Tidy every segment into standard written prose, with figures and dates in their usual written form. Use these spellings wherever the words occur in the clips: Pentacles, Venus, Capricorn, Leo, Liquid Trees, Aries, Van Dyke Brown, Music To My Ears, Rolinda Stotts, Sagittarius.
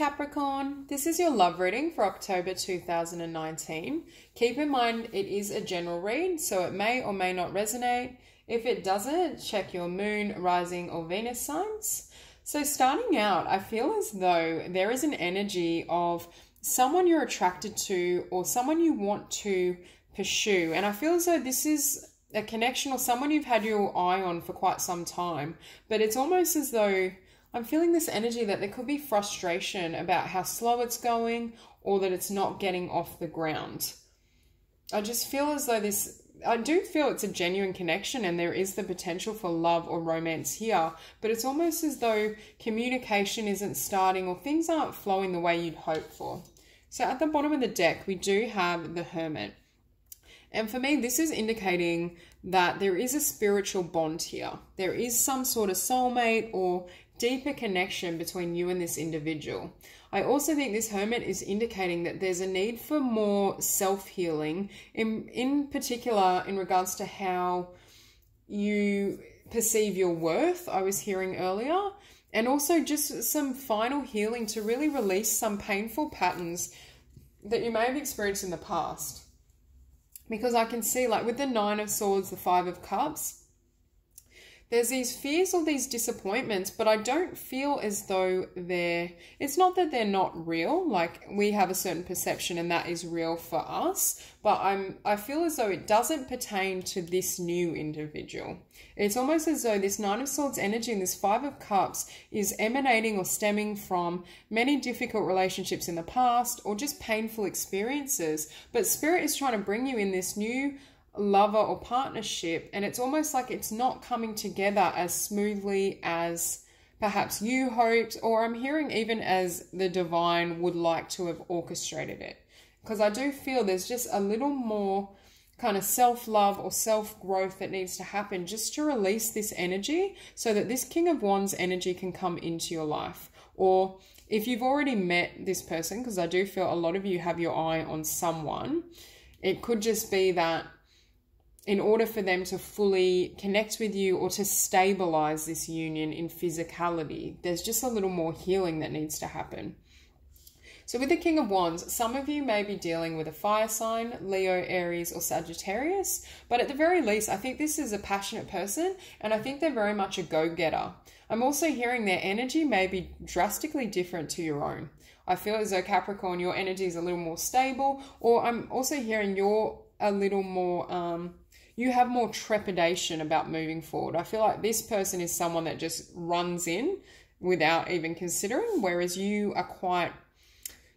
Capricorn, this is your love reading for October 2019. Keep in mind it is a general read, so it may or may not resonate. If it doesn't, check your moon, rising or Venus signs. So starting out, I feel as though there is an energy of someone you're attracted to or someone you want to pursue. And I feel as though this is a connection or someone you've had your eye on for quite some time. But it's almost as though I'm feeling this energy that there could be frustration about how slow it's going or that it's not getting off the ground. I just feel as though I do feel it's a genuine connection and there is the potential for love or romance here, but it's almost as though communication isn't starting or things aren't flowing the way you'd hope for. So at the bottom of the deck, we do have the Hermit. And for me, this is indicating that there is a spiritual bond here. There is some sort of soulmate or deeper connection between you and this individual. I also think this Hermit is indicating that there's a need for more self-healing, in particular in regards to how you perceive your worth, I was hearing earlier, and also just some final healing to really release some painful patterns that you may have experienced in the past. Because I can see, like with the Nine of Swords, the Five of Cups, there's these fears or these disappointments, but I don't feel as though it's not that they're not real, like we have a certain perception and that is real for us, but I feel as though it doesn't pertain to this new individual. It's almost as though this Nine of Swords energy and this Five of Cups is emanating or stemming from many difficult relationships in the past or just painful experiences, but Spirit is trying to bring you in this new lover or partnership, and it's almost like it's not coming together as smoothly as perhaps you hoped, or I'm hearing even as the divine would like to have orchestrated it. Because I do feel there's just a little more kind of self-love or self-growth that needs to happen just to release this energy so that this King of Wands energy can come into your life. Or if you've already met this person, because I do feel a lot of you have your eye on someone, it could just be that in order for them to fully connect with you or to stabilize this union in physicality, there's just a little more healing that needs to happen. So with the King of Wands, some of you may be dealing with a fire sign, Leo, Aries, or Sagittarius, but at the very least, I think this is a passionate person, and I think they're very much a go-getter. I'm also hearing their energy may be drastically different to your own. I feel as though Capricorn, your energy is a little more stable, or I'm also hearing you're a little more, you have more trepidation about moving forward. I feel like this person is someone that just runs in without even considering, whereas you are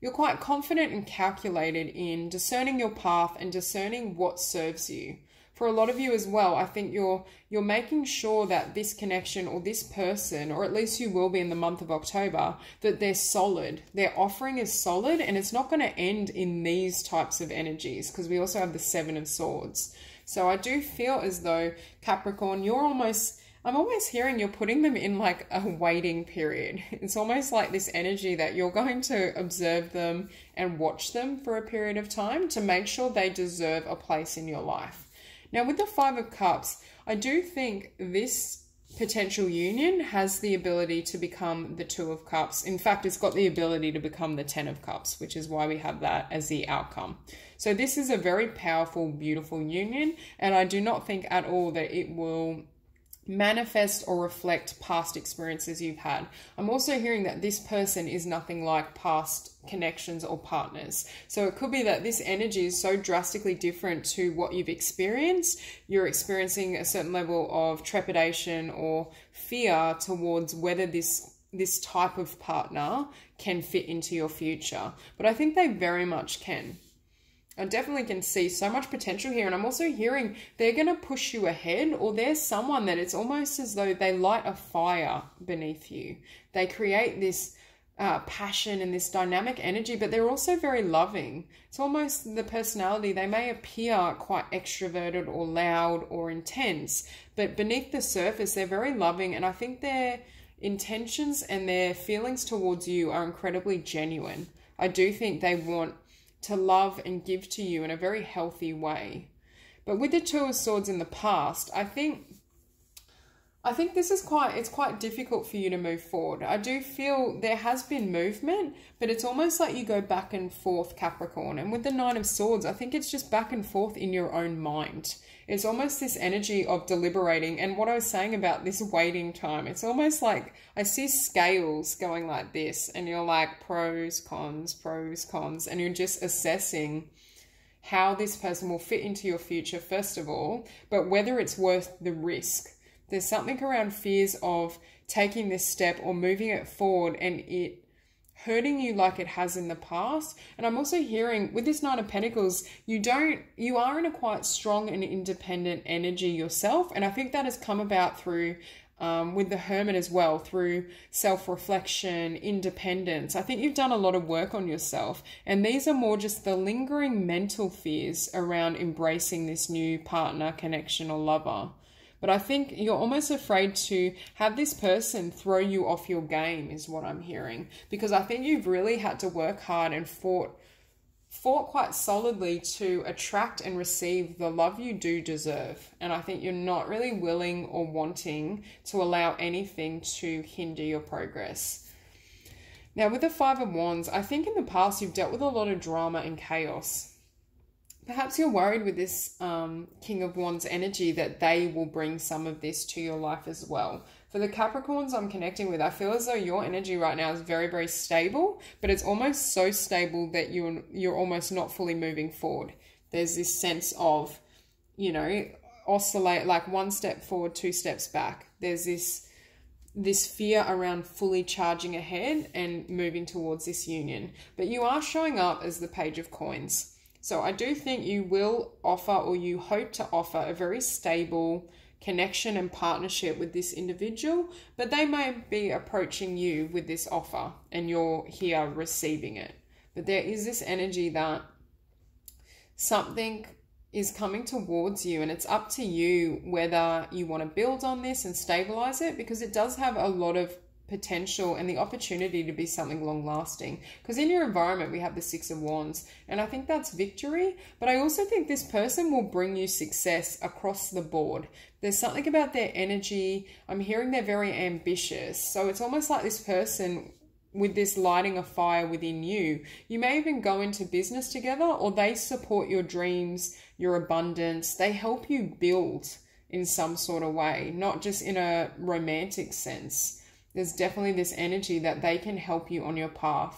you're quite confident and calculated in discerning your path and discerning what serves you. For a lot of you as well, I think you're making sure that this connection or this person, or at least you will be in the month of October, that they're solid. Their offering is solid, and it's not going to end in these types of energies, because we also have the Seven of Swords. So I do feel as though Capricorn, I'm almost hearing you're putting them in like a waiting period. It's almost like this energy that you're going to observe them and watch them for a period of time to make sure they deserve a place in your life. Now with the Five of Cups, I do think this potential union has the ability to become the Two of Cups. In fact, it's got the ability to become the Ten of Cups, which is why we have that as the outcome. So this is a very powerful, beautiful union, and I do not think at all that it will manifest or reflect past experiences you've had. I'm also hearing that this person is nothing like past connections or partners. So it could be that this energy is so drastically different to what you've experienced. You're experiencing a certain level of trepidation or fear towards whether this type of partner can fit into your future. But I think they very much can. I definitely can see so much potential here, and I'm also hearing they're going to push you ahead, or there's someone that it's almost as though they light a fire beneath you. They create this passion and this dynamic energy, but they're also very loving. It's almost the personality. They may appear quite extroverted or loud or intense, but beneath the surface, they're very loving, and I think their intentions and their feelings towards you are incredibly genuine. I do think they want to love and give to you in a very healthy way. But with the Two of Swords in the past, I think I think this is quite difficult for you to move forward. I do feel there has been movement, but it's almost like you go back and forth, Capricorn. And with the Nine of Swords, I think it's just back and forth in your own mind. It's almost this energy of deliberating. And what I was saying about this waiting time, it's almost like I see scales going like this and you're like pros, cons, and you're just assessing how this person will fit into your future, first of all, but whether it's worth the risk. There's something around fears of taking this step or moving it forward and it hurting you like it has in the past. And I'm also hearing with this Nine of Pentacles, you are in a quite strong and independent energy yourself. And I think that has come about through, with the Hermit as well, through self-reflection, independence. I think you've done a lot of work on yourself. And these are more just the lingering mental fears around embracing this new partner, connection, or lover. But I think you're almost afraid to have this person throw you off your game is what I'm hearing. Because I think you've really had to work hard and fought quite solidly to attract and receive the love you do deserve. And I think you're not really willing or wanting to allow anything to hinder your progress. Now with the Five of Wands, I think in the past you've dealt with a lot of drama and chaos. Perhaps you're worried with this King of Wands energy that they will bring some of this to your life as well. For the Capricorns I'm connecting with, I feel as though your energy right now is very, very stable, but it's almost so stable that you're almost not fully moving forward. There's this sense of, you know, oscillate, like one step forward, two steps back. There's this fear around fully charging ahead and moving towards this union. But you are showing up as the Page of Coins. So I do think you will offer, or you hope to offer, a very stable connection and partnership with this individual, but they may be approaching you with this offer and you're here receiving it. But there is this energy that something is coming towards you, and it's up to you whether you want to build on this and stabilize it, because it does have a lot of potential and the opportunity to be something long lasting. Because in your environment we have the Six of Wands, and I think that's victory, but I also think this person will bring you success across the board. There's something about their energy. I'm hearing they're very ambitious, so it's almost like this person with this lighting a fire within you. You may even go into business together, or they support your dreams, your abundance. They help you build in some sort of way, not just in a romantic sense. There's definitely this energy that they can help you on your path.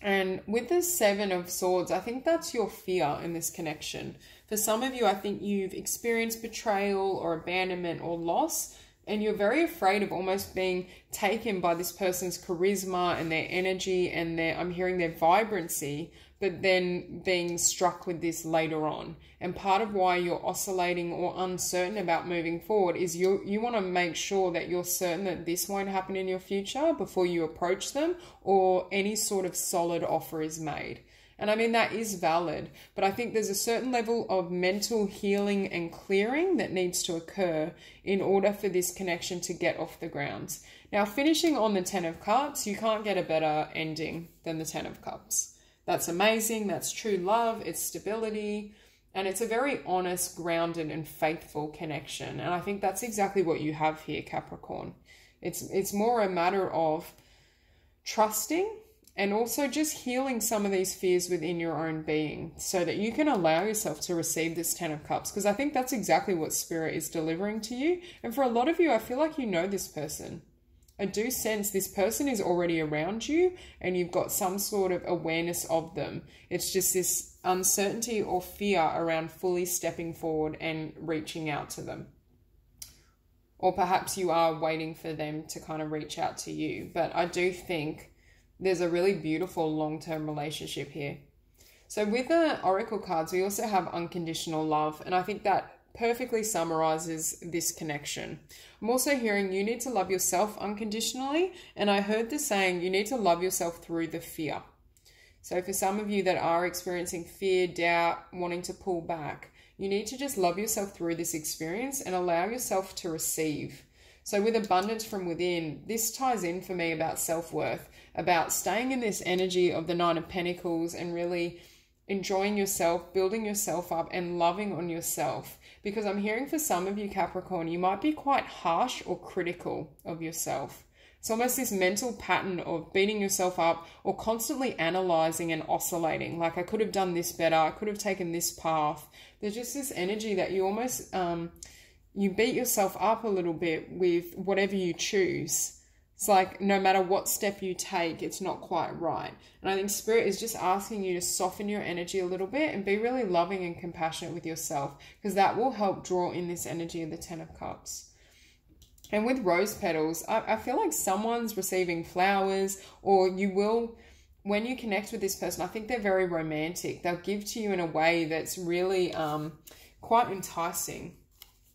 And with the Seven of Swords, I think that's your fear in this connection. For some of you, I think you've experienced betrayal or abandonment or loss, and you're very afraid of almost being taken by this person's charisma and their energy and their, I'm hearing, their vibrancy, but then being struck with this later on. And part of why you're oscillating or uncertain about moving forward is you want to make sure that you're certain that this won't happen in your future before you approach them or any sort of solid offer is made. And I mean, that is valid, but I think there's a certain level of mental healing and clearing that needs to occur in order for this connection to get off the ground. Now, finishing on the Ten of Cups, you can't get a better ending than the Ten of Cups. That's amazing. That's true love. It's stability. And it's a very honest, grounded, and faithful connection. And I think that's exactly what you have here, Capricorn. It's more a matter of trusting and also just healing some of these fears within your own being so that you can allow yourself to receive this Ten of Cups. Because I think that's exactly what Spirit is delivering to you. And for a lot of you, I feel like you know this person. I do sense this person is already around you and you've got some sort of awareness of them. It's just this uncertainty or fear around fully stepping forward and reaching out to them. Or perhaps you are waiting for them to kind of reach out to you. But I do think there's a really beautiful long-term relationship here. So with the Oracle cards, we also have unconditional love. And I think that perfectly summarizes this connection. I'm also hearing you need to love yourself unconditionally, and I heard the saying you need to love yourself through the fear. So for some of you that are experiencing fear, doubt, wanting to pull back, you need to just love yourself through this experience and allow yourself to receive. So with abundance from within, this ties in for me about self-worth, about staying in this energy of the Nine of Pentacles and really enjoying yourself, building yourself up, and loving on yourself. Because I'm hearing for some of you, Capricorn, you might be quite harsh or critical of yourself. It's almost this mental pattern of beating yourself up or constantly analyzing and oscillating. Like, I could have done this better. I could have taken this path. There's just this energy that you almost, you beat yourself up a little bit with whatever you choose. It's like, no matter what step you take, it's not quite right. And I think Spirit is just asking you to soften your energy a little bit and be really loving and compassionate with yourself, because that will help draw in this energy of the Ten of Cups. And with rose petals, I feel like someone's receiving flowers, or you will, when you connect with this person, I think they're very romantic. They'll give to you in a way that's really quite enticing.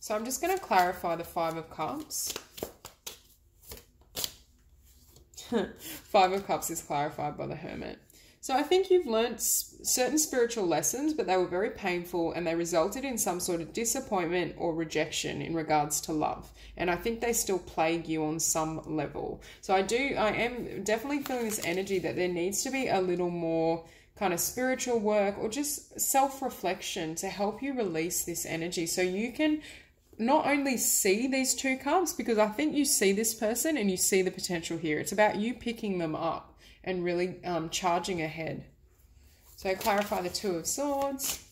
So I'm just going to clarify the Five of Cups. Five of Cups is clarified by the Hermit. So I think you've learnt certain spiritual lessons, but they were very painful and they resulted in some sort of disappointment or rejection in regards to love. And I think they still plague you on some level. So I am definitely feeling this energy that there needs to be a little more kind of spiritual work or just self-reflection to help you release this energy, so you can not only see these two cups, because I think you see this person and you see the potential here. It's about you picking them up and really charging ahead. So clarify the Two of Swords.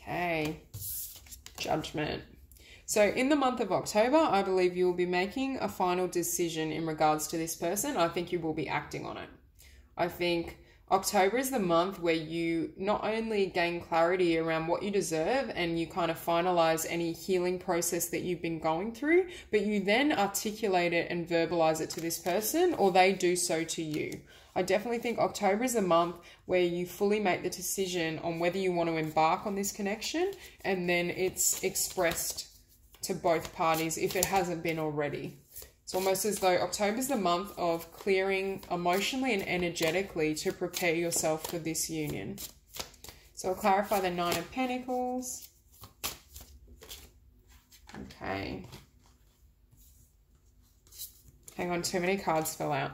Okay, Judgment. So in the month of October, I believe you will be making a final decision in regards to this person. I think you will be acting on it. I think October is the month where you not only gain clarity around what you deserve and you kind of finalize any healing process that you've been going through, but you then articulate it and verbalize it to this person, or they do so to you. I definitely think October is the month where you fully make the decision on whether you want to embark on this connection, and then it's expressed to both parties if it hasn't been already. It's almost as though October is the month of clearing emotionally and energetically to prepare yourself for this union. So I'll clarify the Nine of Pentacles. Okay. Hang on, too many cards fell out.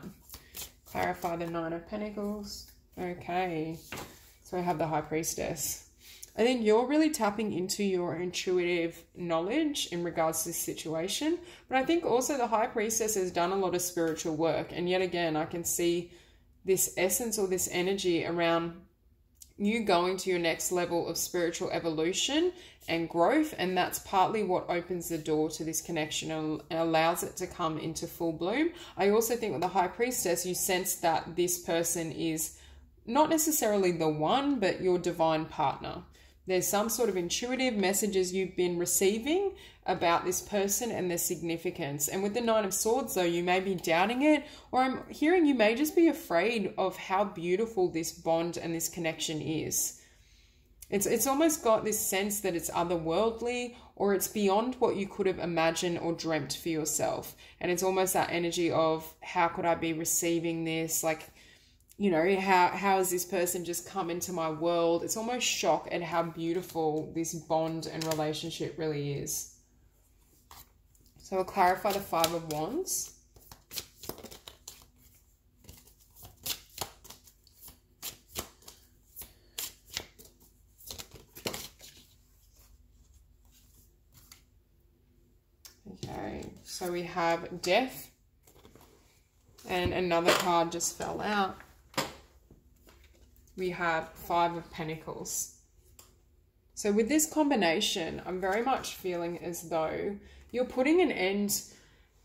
Clarify the Nine of Pentacles. Okay. So we have the High Priestess. I think you're really tapping into your intuitive knowledge in regards to this situation. But I think also the High Priestess has done a lot of spiritual work. And yet again, I can see this essence or this energy around you going to your next level of spiritual evolution and growth. And that's partly what opens the door to this connection and allows it to come into full bloom. I also think with the High Priestess, you sense that this person is not necessarily the one, but your divine partner. There's some sort of intuitive messages you've been receiving about this person and their significance. And with the Nine of Swords, though, you may be doubting it, or I'm hearing you may just be afraid of how beautiful this bond and this connection is. It's almost got this sense that it's otherworldly, or it's beyond what you could have imagined or dreamt for yourself. And it's almost that energy of, how could I be receiving this? Like, you know, how has this person just come into my world? It's almost shock at how beautiful this bond and relationship really is. So we'll clarify the Five of Wands. Okay, so we have Death. And another card just fell out. We have Five of Pentacles. So with this combination, I'm very much feeling as though you're putting an end,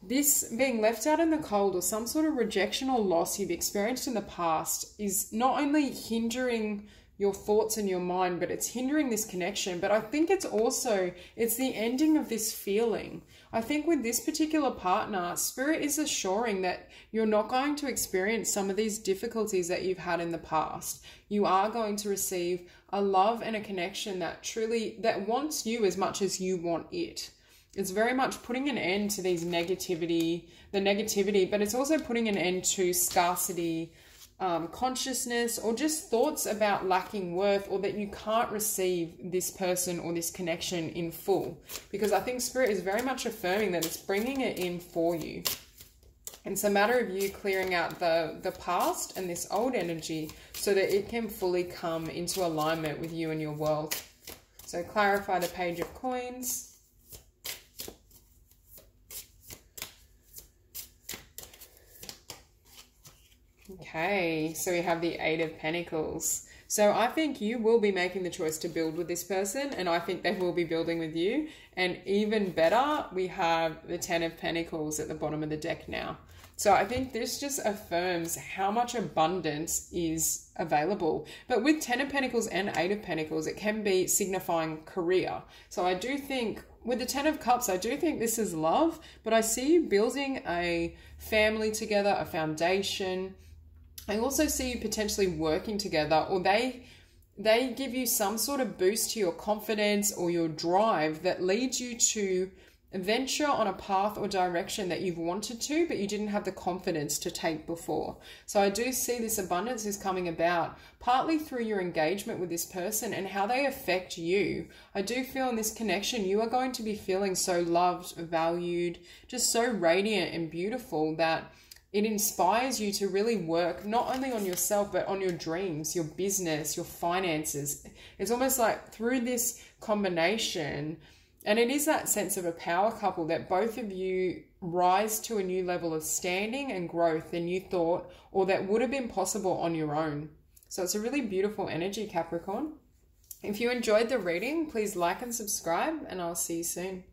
this being left out in the cold or some sort of rejection or loss you've experienced in the past is not only hindering your thoughts and your mind, but it's hindering this connection. But I think it's also, it's the ending of this feeling. I think with this particular partner, Spirit is assuring that you're not going to experience some of these difficulties that you've had in the past. You are going to receive a love and a connection that truly, that wants you as much as you want it. It's very much putting an end to these negativity, but it's also putting an end to scarcity, consciousness, or just thoughts about lacking worth, or that you can't receive this person or this connection in full. Because I think Spirit is very much affirming that it's bringing it in for you. It's a matter of you clearing out the past and this old energy so that it can fully come into alignment with you and your world. So clarify the Page of Coins. Okay, so we have the Eight of Pentacles. So I think you will be making the choice to build with this person, and I think they will be building with you. And even better, we have the Ten of Pentacles at the bottom of the deck now. So I think this just affirms how much abundance is available. But with Ten of Pentacles and Eight of Pentacles, it can be signifying career. So I do think with the Ten of Cups, I do think this is love, but I see you building a family together, a foundation. I also see you potentially working together, or they give you some sort of boost to your confidence or your drive that leads you to venture on a path or direction that you've wanted to, but you didn't have the confidence to take before. So I do see this abundance is coming about partly through your engagement with this person and how they affect you. I do feel in this connection, you are going to be feeling so loved, valued, just so radiant and beautiful that it inspires you to really work not only on yourself, but on your dreams, your business, your finances. It's almost like through this combination, and it is that sense of a power couple, that both of you rise to a new level of standing and growth than you thought, or that would have been possible on your own. So it's a really beautiful energy, Capricorn. If you enjoyed the reading, please like and subscribe, and I'll see you soon.